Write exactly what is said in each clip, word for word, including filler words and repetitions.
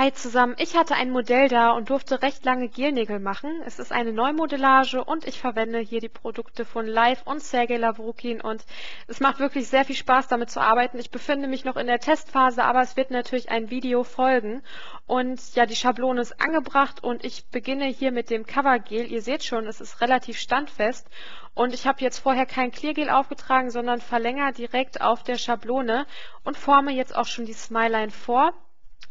Hi zusammen, ich hatte ein Modell da und durfte recht lange Gelnägel machen. Es ist eine Neumodellage und ich verwende hier die Produkte von Live und Sergei Lavrukin und es macht wirklich sehr viel Spaß, damit zu arbeiten. Ich befinde mich noch in der Testphase, aber es wird natürlich ein Video folgen. Und ja, die Schablone ist angebracht und ich beginne hier mit dem Covergel. Ihr seht schon, es ist relativ standfest und ich habe jetzt vorher kein Cleargel aufgetragen, sondern verlängere direkt auf der Schablone und forme jetzt auch schon die Smileline vor.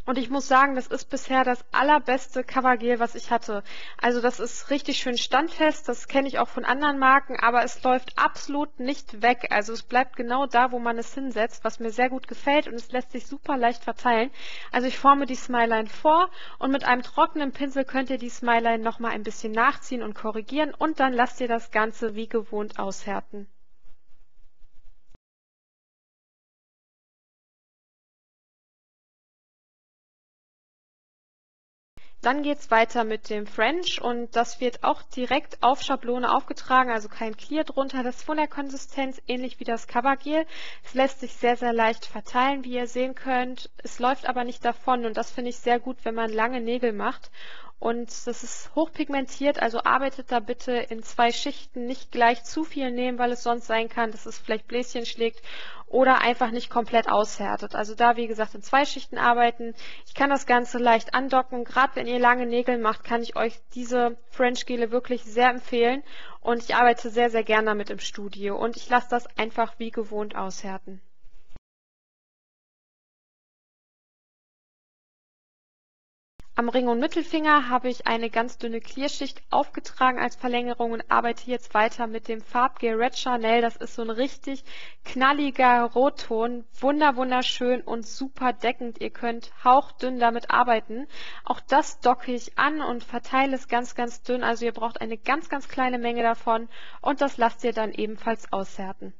Und ich muss sagen, das ist bisher das allerbeste Covergel, was ich hatte. Also das ist richtig schön standfest, das kenne ich auch von anderen Marken, aber es läuft absolut nicht weg. Also es bleibt genau da, wo man es hinsetzt, was mir sehr gut gefällt und es lässt sich super leicht verteilen. Also ich forme die Smileline vor und mit einem trockenen Pinsel könnt ihr die Smileline nochmal ein bisschen nachziehen und korrigieren und dann lasst ihr das Ganze wie gewohnt aushärten. Dann geht es weiter mit dem French und das wird auch direkt auf Schablone aufgetragen, also kein Clear drunter. Das ist von der Konsistenz ähnlich wie das Covergel. Es lässt sich sehr, sehr leicht verteilen, wie ihr sehen könnt. Es läuft aber nicht davon und das finde ich sehr gut, wenn man lange Nägel macht. Und das ist hochpigmentiert, also arbeitet da bitte in zwei Schichten, nicht gleich zu viel nehmen, weil es sonst sein kann, dass es vielleicht Bläschen schlägt oder einfach nicht komplett aushärtet. Also da, wie gesagt, in zwei Schichten arbeiten. Ich kann das Ganze leicht andocken. Gerade wenn ihr lange Nägel macht, kann ich euch diese French-Gele wirklich sehr empfehlen. Und ich arbeite sehr, sehr gerne damit im Studio. Und ich lasse das einfach wie gewohnt aushärten. Am Ring- und Mittelfinger habe ich eine ganz dünne Clearschicht aufgetragen als Verlängerung und arbeite jetzt weiter mit dem Farbgel Red Chanel. Das ist so ein richtig knalliger Rotton, wunder wunderschön und super deckend. Ihr könnt hauchdünn damit arbeiten. Auch das docke ich an und verteile es ganz, ganz dünn. Also ihr braucht eine ganz, ganz kleine Menge davon und das lasst ihr dann ebenfalls aushärten.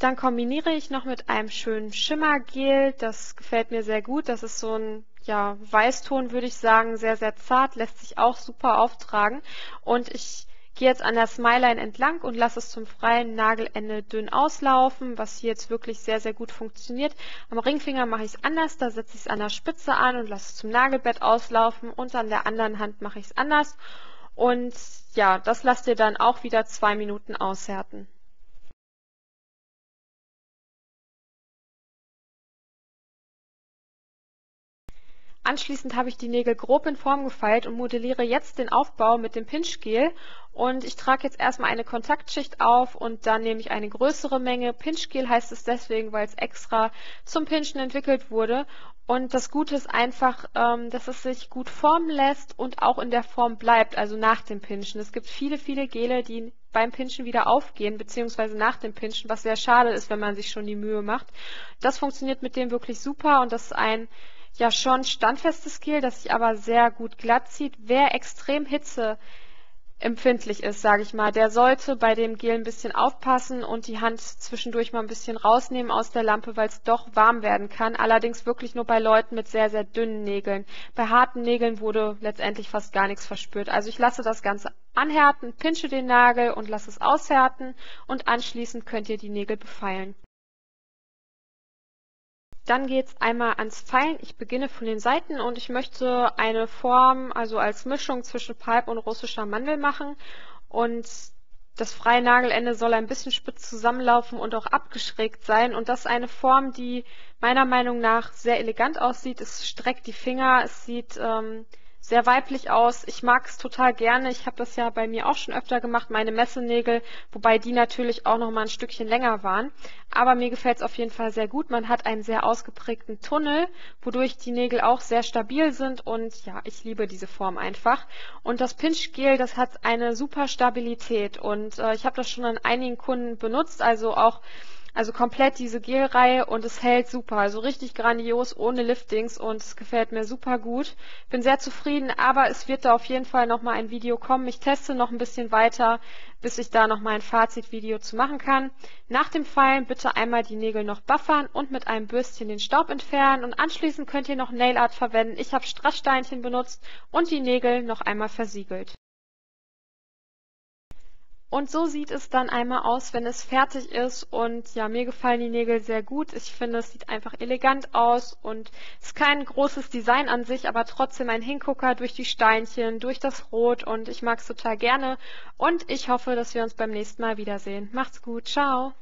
Dann kombiniere ich noch mit einem schönen Schimmergel, das gefällt mir sehr gut, das ist so ein ja, Weißton, würde ich sagen, sehr, sehr zart, lässt sich auch super auftragen und ich gehe jetzt an der Smileline entlang und lasse es zum freien Nagelende dünn auslaufen, was hier jetzt wirklich sehr, sehr gut funktioniert. Am Ringfinger mache ich es anders, da setze ich es an der Spitze an und lasse es zum Nagelbett auslaufen und an der anderen Hand mache ich es anders und ja, das lasst ihr dann auch wieder zwei Minuten aushärten. Anschließend habe ich die Nägel grob in Form gefeilt und modelliere jetzt den Aufbau mit dem Pinchgel. Und ich trage jetzt erstmal eine Kontaktschicht auf und dann nehme ich eine größere Menge. Pinchgel heißt es deswegen, weil es extra zum Pinchen entwickelt wurde. Und das Gute ist einfach, dass es sich gut formen lässt und auch in der Form bleibt, also nach dem Pinchen. Es gibt viele, viele Gele, die beim Pinchen wieder aufgehen, beziehungsweise nach dem Pinchen, was sehr schade ist, wenn man sich schon die Mühe macht. Das funktioniert mit dem wirklich super und das ist ein ja schon standfestes Gel, das sich aber sehr gut glatt zieht. Wer extrem hitzeempfindlich ist, sage ich mal, der sollte bei dem Gel ein bisschen aufpassen und die Hand zwischendurch mal ein bisschen rausnehmen aus der Lampe, weil es doch warm werden kann. Allerdings wirklich nur bei Leuten mit sehr, sehr dünnen Nägeln. Bei harten Nägeln wurde letztendlich fast gar nichts verspürt. Also ich lasse das Ganze anhärten, pinsche den Nagel und lasse es aushärten und anschließend könnt ihr die Nägel befeilen. Dann geht es einmal ans Feilen. Ich beginne von den Seiten und ich möchte eine Form, also als Mischung zwischen Palp und russischer Mandel machen. Und das freie Nagelende soll ein bisschen spitz zusammenlaufen und auch abgeschrägt sein. Und das ist eine Form, die meiner Meinung nach sehr elegant aussieht. Es streckt die Finger, es sieht ähm, sehr weiblich aus. Ich mag es total gerne. Ich habe das ja bei mir auch schon öfter gemacht, meine Messenägel, wobei die natürlich auch noch mal ein Stückchen länger waren. Aber mir gefällt es auf jeden Fall sehr gut. Man hat einen sehr ausgeprägten Tunnel, wodurch die Nägel auch sehr stabil sind. Und ja, ich liebe diese Form einfach. Und das Pinchgel, das hat eine super Stabilität. Und äh, ich habe das schon an einigen Kunden benutzt, also auch Also komplett diese Gelreihe und es hält super, also richtig grandios, ohne Liftings und es gefällt mir super gut. Bin sehr zufrieden, aber es wird da auf jeden Fall nochmal ein Video kommen. Ich teste noch ein bisschen weiter, bis ich da nochmal ein Fazitvideo zu machen kann. Nach dem Feilen bitte einmal die Nägel noch buffern und mit einem Bürstchen den Staub entfernen und anschließend könnt ihr noch Nail Art verwenden. Ich habe Strasssteinchen benutzt und die Nägel noch einmal versiegelt. Und so sieht es dann einmal aus, wenn es fertig ist. Und ja, mir gefallen die Nägel sehr gut. Ich finde, es sieht einfach elegant aus und ist kein großes Design an sich, aber trotzdem ein Hingucker durch die Steinchen, durch das Rot, und ich mag es total gerne. Und ich hoffe, dass wir uns beim nächsten Mal wiedersehen. Macht's gut, ciao!